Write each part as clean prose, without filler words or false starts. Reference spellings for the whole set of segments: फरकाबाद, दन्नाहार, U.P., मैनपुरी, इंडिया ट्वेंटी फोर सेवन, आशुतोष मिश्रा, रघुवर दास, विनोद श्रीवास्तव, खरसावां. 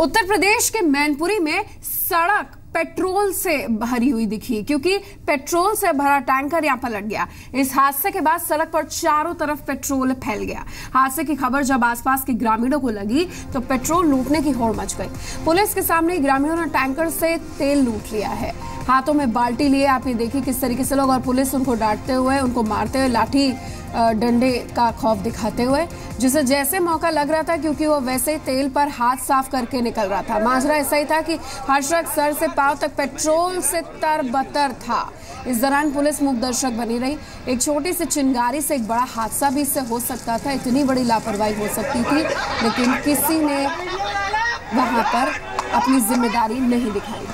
उत्तर प्रदेश के मैनपुरी में सड़क पेट्रोल से भरी हुई दिखी क्योंकि पेट्रोल से भरा टैंकर यहां पलट गया। इस हादसे के बाद सड़क पर चारों तरफ पेट्रोल फैल गया। हादसे की खबर जब आसपास के ग्रामीणों को लगी तो पेट्रोल लूटने की होड़ मच गई। पुलिस के सामने ग्रामीणों ने टैंकर से तेल लूट लिया है। हाथों में बाल्टी लिए आपने देखी किस तरीके से लोग और पुलिस उनको डांटते हुए, उनको मारते हुए, लाठी डंडे का खौफ दिखाते हुए, जिसे जैसे मौका लग रहा था क्योंकि वो वैसे तेल पर हाथ साफ करके निकल रहा था। माजरा ऐसा ही था कि हर शख्स सर से पांव तक पेट्रोल से तर-बतर था। इस दौरान पुलिस मूक दर्शक बनी रही। एक छोटी सी चिंगारी से एक बड़ा हादसा भी इससे हो सकता था, इतनी बड़ी लापरवाही हो सकती थी, लेकिन किसी ने वहां पर अपनी जिम्मेदारी नहीं दिखाई।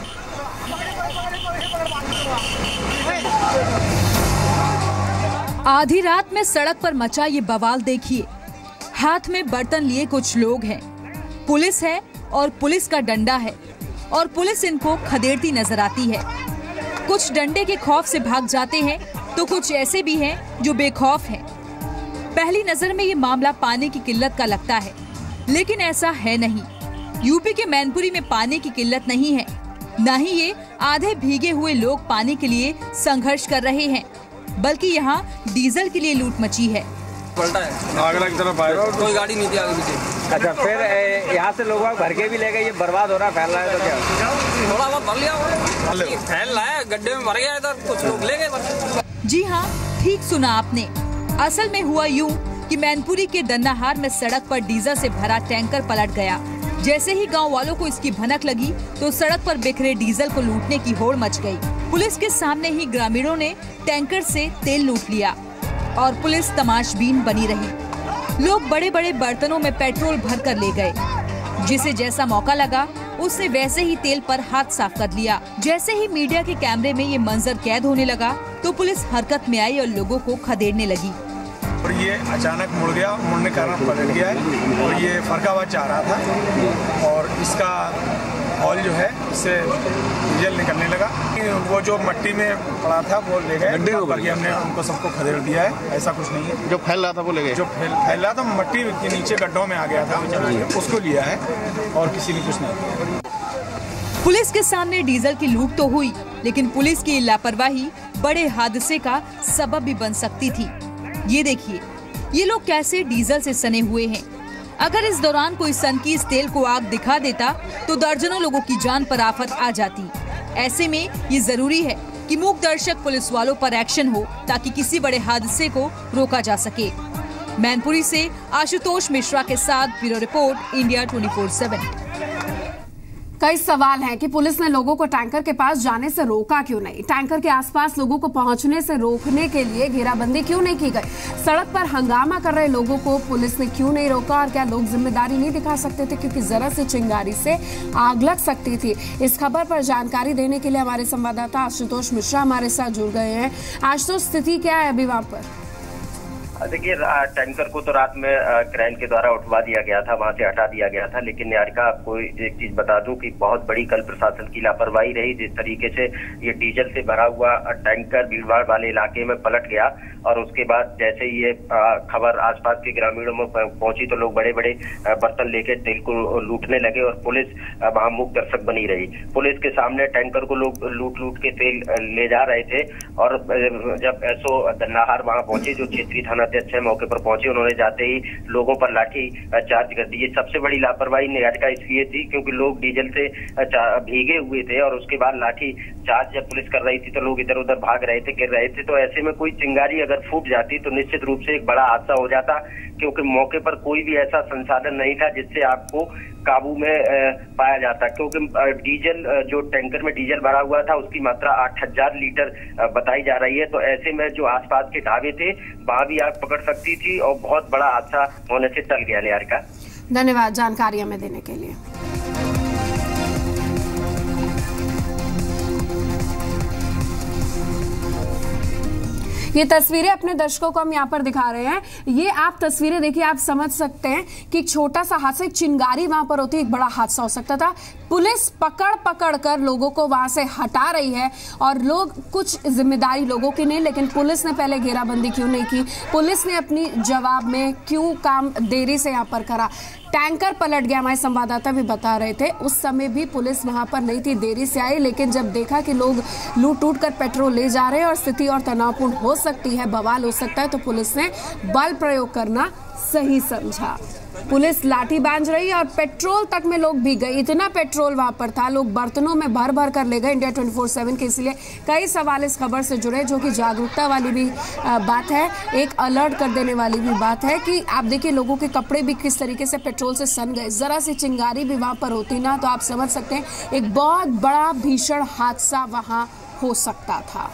आधी रात में सड़क पर मचा ये बवाल देखिए। हाथ में बर्तन लिए कुछ लोग हैं, पुलिस है और पुलिस का डंडा है और पुलिस इनको खदेड़ती नजर आती है। कुछ डंडे के खौफ से भाग जाते हैं तो कुछ ऐसे भी हैं जो बेखौफ हैं। पहली नजर में ये मामला पानी की किल्लत का लगता है, लेकिन ऐसा है नहीं। यूपी के मैनपुरी में पानी की किल्लत नहीं है, न ही ये आधे भीगे हुए लोग पानी के लिए संघर्ष कर रहे हैं, बल्कि यहाँ डीजल के लिए लूट मची है। पलटा है, आग तरफ आएगा, कोई गाड़ी नहीं थी आगे पीछे। अच्छा, फिर यहाँ से लोग भर के भी ले गए, ये बर्बाद हो रहा, फैल रहा है तो क्या? थोड़ा बहुत भर लिया, फैल रहा है, गड्ढे में भर गया, कुछ लोग ले गए। जी हाँ, ठीक सुना आपने। असल में हुआ यूँ कि मैनपुरी के दन्नाहार में सड़क पर डीजल से भरा टैंकर पलट गया। जैसे ही गांव वालों को इसकी भनक लगी तो सड़क पर बिखरे डीजल को लूटने की होड़ मच गई। पुलिस के सामने ही ग्रामीणों ने टैंकर से तेल लूट लिया और पुलिस तमाशबीन बनी रही। लोग बड़े बड़े बर्तनों में पेट्रोल भर कर ले गए। जिसे जैसा मौका लगा उसने वैसे ही तेल पर हाथ साफ कर लिया। जैसे ही मीडिया के कैमरे में ये मंजर कैद होने लगा तो पुलिस हरकत में आई और लोगों को खदेड़ने लगी। और ये अचानक मुड़ गया, मुड़ने के कारण पलट गया है और ये फरकाबाद जा रहा था और इसका हॉल जो है इससे डीजल निकलने लगा। वो जो मिट्टी में पड़ा था वो ले गए, बाकी हमने उनको सबको खदेड़ दिया है। ऐसा कुछ नहीं है, जो फैल रहा था वो ले गए, जो फैल रहा था मिट्टी के नीचे गड्ढों में आ गया था उसको लिया है और किसी ने कुछ नहीं किया। पुलिस के सामने डीजल की लूट तो हुई, लेकिन पुलिस की लापरवाही बड़े हादसे का सबब भी बन सकती थी। ये देखिए, ये लोग कैसे डीजल से सने हुए हैं। अगर इस दौरान कोई सनकी इस तेल को आग दिखा देता तो दर्जनों लोगों की जान पर आफत आ जाती। ऐसे में ये जरूरी है कि मूक दर्शक पुलिस वालों पर एक्शन हो ताकि किसी बड़े हादसे को रोका जा सके। मैनपुरी से आशुतोष मिश्रा के साथ ब्यूरो रिपोर्ट, इंडिया 24/7। कई सवाल है कि पुलिस ने लोगों को टैंकर के पास जाने से रोका क्यों नहीं? टैंकर के आसपास लोगों को पहुंचने से रोकने के लिए घेराबंदी क्यों नहीं की गई? सड़क पर हंगामा कर रहे लोगों को पुलिस ने क्यों नहीं रोका? और क्या लोग जिम्मेदारी नहीं दिखा सकते थे क्योंकि जरा सी चिंगारी से आग लग सकती थी? इस खबर पर जानकारी देने के लिए हमारे संवाददाता आशुतोष मिश्रा हमारे साथ जुड़ गए हैं। आशुतोष, स्थिति क्या है अभी वहाँ पर? देखिए, टैंकर को तो रात में क्रेन के द्वारा उठवा दिया गया था, वहां से हटा दिया गया था, लेकिन यारिका आपको एक चीज बता दूं कि बहुत बड़ी कल प्रशासन की लापरवाही रही। जिस तरीके से ये डीजल से भरा हुआ टैंकर भीड़भाड़ वाले इलाके में पलट गया और उसके बाद जैसे ही ये खबर आसपास के ग्रामीणों में पहुंची तो लोग बड़े बड़े बर्तन लेकर तेल को लूटने लगे और पुलिस वहां मूक दर्शक बनी रही। पुलिस के सामने टैंकर को लोग लूट लूट के तेल ले जा रहे थे और जब एसओ दन्नाहार वहां पहुंचे, जो क्षेत्रीय थाना अच्छे मौके पर पहुंचे, उन्होंने जाते ही लोगों पर लाठी चार्ज कर दी। सबसे बड़ी लापरवाही निराटका इसलिए थी क्योंकि लोग डीजल से भीगे हुए थे और उसके बाद लाठी चार्ज जब पुलिस कर रही थी तो लोग इधर उधर भाग रहे थे, गिर रहे थे। तो ऐसे में कोई चिंगारी अगर फूट जाती तो निश्चित रूप से एक बड़ा हादसा हो जाता क्योंकि मौके पर कोई भी ऐसा संसाधन नहीं था जिससे आपको काबू में पाया जाता, क्योंकि डीजल जो टैंकर में डीजल भरा हुआ था उसकी मात्रा 8000 लीटर बताई जा रही है। तो ऐसे में जो आसपास के ढाबे थे वहां भी आग पकड़ सकती थी और बहुत बड़ा हादसा होने से टल गया। निहारिका, धन्यवाद जानकारी हमें देने के लिए। ये तस्वीरें अपने दर्शकों को हम यहाँ पर दिखा रहे हैं। ये आप तस्वीरें देखिए, आप समझ सकते हैं कि एक छोटा सा हादसा, एक चिंगारी वहां पर होती, एक बड़ा हादसा हो सकता था। पुलिस पकड़ पकड़ कर लोगों को वहां से हटा रही है और लोग, कुछ जिम्मेदारी लोगों की नहीं, लेकिन पुलिस ने पहले घेराबंदी क्यों नहीं की? पुलिस ने अपनी जवाब में क्यों काम देरी से यहाँ पर करा? टैंकर पलट गया, हमारे संवाददाता भी बता रहे थे। उस समय भी पुलिस वहां पर नहीं थी, देरी से आई, लेकिन जब देखा कि लोग लूट टूट कर पेट्रोल ले जा रहे हैं और स्थिति और तनावपूर्ण हो सकती है, बवाल हो सकता है, तो पुलिस ने बल प्रयोग करना सही समझा। पुलिस लाठी बांध रही और पेट्रोल तक में लोग भीग गए, इतना पेट्रोल वहां पर था, लोग बर्तनों में भर भर कर ले गए। इंडिया 24/7 के इसलिए कई सवाल इस खबर से जुड़े, जो कि जागरूकता वाली भी बात है, एक अलर्ट कर देने वाली भी बात है कि आप देखिए लोगों के कपड़े भी किस तरीके से पेट्रोल से सन गए। जरा सी चिंगारी भी वहाँ पर होती ना तो आप समझ सकते हैं एक बहुत बड़ा भीषण हादसा वहाँ हो सकता था।